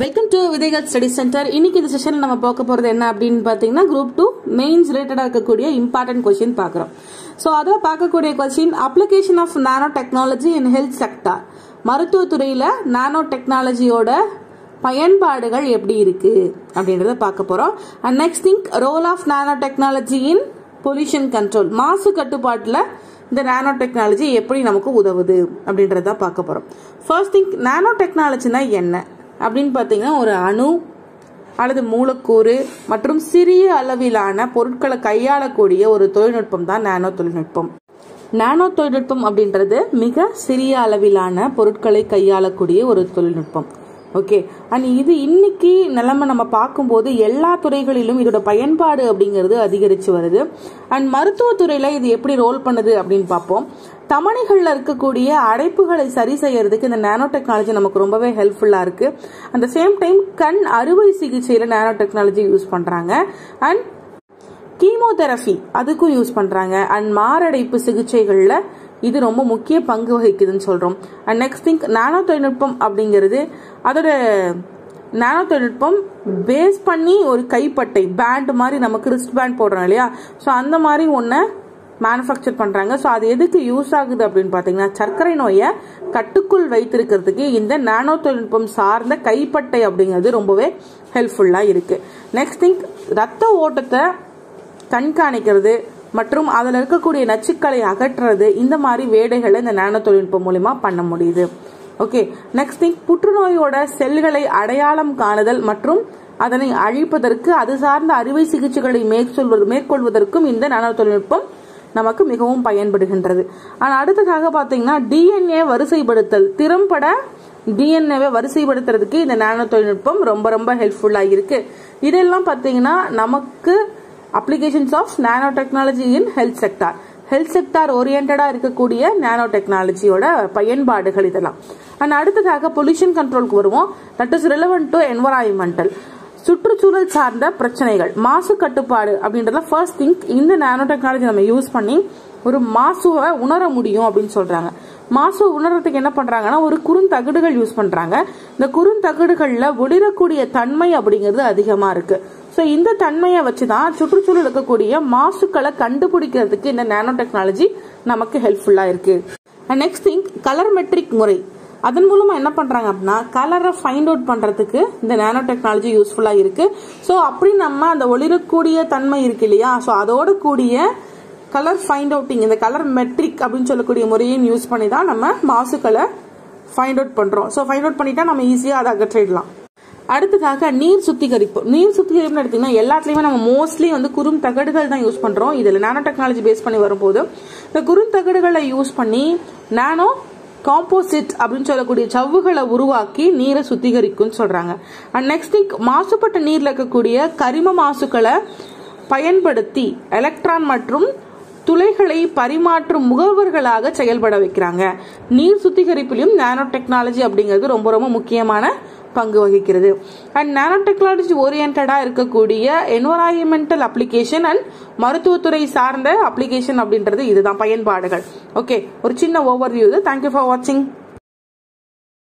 Welcome to Vidhaigal study centre. இன்னைக்கு இந்த செஷன்ல நம்ம பார்க்க போறது என்ன அப்படினு பாத்தீங்கன்னா குரூப் 2 மெயின்ஸ் ரிலேட்டடா இருக்கக்கூடிய இம்பார்ட்டன்ட் क्वेश्चन பார்க்கறோம். சோ அதல பார்க்கக்கூடிய question application of nano technology in health sector. மருத்துவ துறையில நானோ டெக்னாலஜியோட பயன்பாடுகள் எப்படி இருக்கு அப்படிங்கறத பார்க்க போறோம். And next thing role of nano technology in pollution control. மாசு கட்டுப்பாட்டுல இந்த நானோ டெக்னாலஜி எப்படி நமக்கு உதவுது அப்படிங்கறத பார்க்க போறோம். ஃபர்ஸ்ட் திங் நானோ டெக்னாலஜினா என்ன அப்படின்னு பாத்தீங்கன்னா ஒரு அணு அல்லது மூலக்கூறு மற்றும் சிறிய அளவிலான பொருட்களை கையாளக்கூடிய ஒரு தொழில்நுட்பம் தான் நானோ தொழில்நுட்பம். நானோ தொழில்நுட்பம் அப்படின்றது மிக சிறிய அளவிலான பொருட்களை கையாளக்கூடிய ஒரு தொழில்நுட்பம். ஓகே, அண்ட் இது இன்னைக்கு நிலைமை நம்ம பார்க்கும்போது எல்லா துறைகளிலும் இதோட பயன்பாடு அப்படிங்கிறது அதிகரிச்சு வருது. அண்ட் மருத்துவத்துறையில இது எப்படி ரோல் பண்ணுது அப்படின்னு பார்ப்போம். தமணிகள்ல இருக்கக்கூடிய அடைப்புகளை சரி செய்யறதுக்கு இந்த நானோ டெக்னாலஜி நமக்கு ரொம்பவே ஹெல்ப்ஃபுல்லா இருக்கு. அந்த சேம் டைம் கண் அறுவை சிகிச்சையில நானோ டெக்னாலஜி யூஸ் பண்றாங்க. அண்ட் கீமோதெரபி அதுக்கும் யூஸ் பண்றாங்க. அண்ட் மாரடைப்பு சிகிச்சைகள்ல இது ரொம்ப முக்கிய பங்கு வகிக்குதுன்னு சொல்றோம். அண்ட் நெக்ஸ்ட் திங்க் நானோ தொழில்நுட்பம் அப்படிங்கிறது அதோட நானோ தொழில்நுட்பம் பேஸ் பண்ணி ஒரு கைப்பட்டை பேண்ட் மாதிரி நமக்கு ரிஸ்ட் பேண்ட் போடுறோம் இல்லையா, ஸோ அந்த மாதிரி ஒன்ன மேனுஃபேக்சர் பண்றாங்க. ஸோ அது எதுக்கு யூஸ் ஆகுது அப்படின்னு பாத்தீங்கன்னா சர்க்கரை நோயை கட்டுக்குள் வைத்திருக்கிறதுக்கு இந்த நானோ தொழில்நுட்பம் சார்ந்த கைப்பட்டை அப்படிங்கிறது ரொம்பவே ஹெல்ப்ஃபுல்லா இருக்கு. நெக்ஸ்ட் திங்க் ரத்த ஓட்டத்தை கண்காணிக்கிறது மற்றும் அதில் இருக்கக்கூடிய நச்சுக்களை அகற்றுறது, இந்த மாதிரி வேலைகளை இந்த நானோ தொழில்நுட்பம் மூலமா பண்ண முடியுது. ஓகே, நெக்ஸ்ட் திங் புற்றுநோயோட செல்களை அடையாளம் காணுதல் மற்றும் அதனை அழிப்பதற்கு அது சார்ந்த அறுவை சிகிச்சைகளை மேற்கொள்வதற்கும் இந்த நானோ தொழில்நுட்பம் நமக்கு மிகவும் பயன்படுகின்றது. ஆனால் அடுத்ததாக பார்த்தீங்கன்னா டிஎன்ஏ வரிசைப்படுத்தல், திறம்பட டிஎன்ஏவை வரிசைப்படுத்துறதுக்கு இந்த நானோ தொழில்நுட்பம் ரொம்ப ரொம்ப ஹெல்ப்ஃபுல்லாக இருக்கு. இதெல்லாம் பார்த்தீங்கன்னா நமக்கு applications of nanotechnology in health sector. Health sector oriented ஆ இருக்கக்கூடிய nanotechnology-யோட பயன்பாடுகள் இதெல்லாம். அண்ட் அடுத்ததாக pollution control-க்கு வருவோம். That is relevant to environmental. சுற்றுச்சூழல் சார்ந்த பிரச்சனைகள், மாசு கட்டுப்பாடு அப்படின்றத ஃபர்ஸ்ட் திங்க் இந்த நானோ டெக்னாலஜி நம்ம யூஸ் பண்ணி ஒரு மாசுவை உணர முடியும் அப்படின்னு சொல்றாங்க. மாசு உணர்றதுக்கு என்ன பண்றாங்கன்னா ஒரு குறுந்தகடுகள் யூஸ் பண்றாங்க. இந்த குறுந்தகடுகள்ல ஒளிரக்கூடிய தன்மை அப்படிங்கிறது அதிகமா இருக்கு. ஸோ இந்த தன்மையை வச்சுதான் சுற்றுச்சூழல் இருக்கக்கூடிய மாசுக்களை கண்டுபிடிக்கிறதுக்கு இந்த நானோ டெக்னாலஜி நமக்கு ஹெல்ப்ஃபுல்லா இருக்கு. அண்ட் நெக்ஸ்ட் திங் கலர்மெட்ரிக் முறை. அதன் மூலமா என்ன பண்றாங்க அப்படின்னா கலரை ஃபைண்ட் அவுட் பண்றதுக்கு இந்த நானோ டெக்னாலஜி யூஸ்ஃபுல்லா இருக்கு. ஸோ அப்படி நம்ம அந்த ஒளிரக்கூடிய தன்மை இருக்கு இல்லையா, ஸோ அதோட கூடிய கலர் ஃபைண்ட் அவுட்டிங், இந்த கலர் மெட்ரிக் அப்படின்னு சொல்லக்கூடிய முறையும் யூஸ் பண்ணி தான் நம்ம மாசுக்களை ஃபைண்ட் அவுட் பண்றோம். ஸோ ஃபைண்ட் அவுட் பண்ணிட்டா நம்ம ஈஸியா அதை அகற்றிடலாம். அடுத்ததாக நீர் சுத்திகரிப்பு. நீர் சுத்திகரிப்புன்னு எடுத்தீங்கன்னா எல்லாத்துலயுமே நம்ம மோஸ்ட்லி வந்து குறுந்தகடுகள் தான் யூஸ் பண்றோம். இதுல நானோ டெக்னாலஜி பேஸ் பண்ணி வரும்போது இந்த குறுந்தகடுகளை யூஸ் பண்ணி நானோ காம்போசிட் அப்படின்னு சொல்லக்கூடிய சவ்வுகளை உருவாக்கி நீரை சுத்திகரிக்கும் சொல்றாங்க. அண்ட் நெக்ஸ்ட் மாசுபட்ட நீர்ல இருக்கக்கூடிய கரிம மாசுக்களை பயன்படுத்தி எலக்ட்ரான் மற்றும் துளைகளை பரிமாற்றும் முகவர்களாக செயல்பட வைக்கிறாங்க. நீர் சுத்திகரிப்பிலும் நானோ டெக்னாலஜி அப்படிங்கிறது ரொம்ப ரொம்ப முக்கியமான பங்கு வகிக்கிறது. அண்ட் நானோ டெக்னாலஜி ஓரியன்டா இருக்கக்கூடிய என்வரான்மெண்டல் அப்ளிகேஷன் அண்ட் மருத்துவத்துறை சார்ந்த அப்ளிகேஷன் அப்படின்றது இதுதான் பயன்பாடுகள். ஓகே, ஒரு சின்ன ஓவர்வியூ. தேங்க்யூ ஃபார் வாட்சிங்.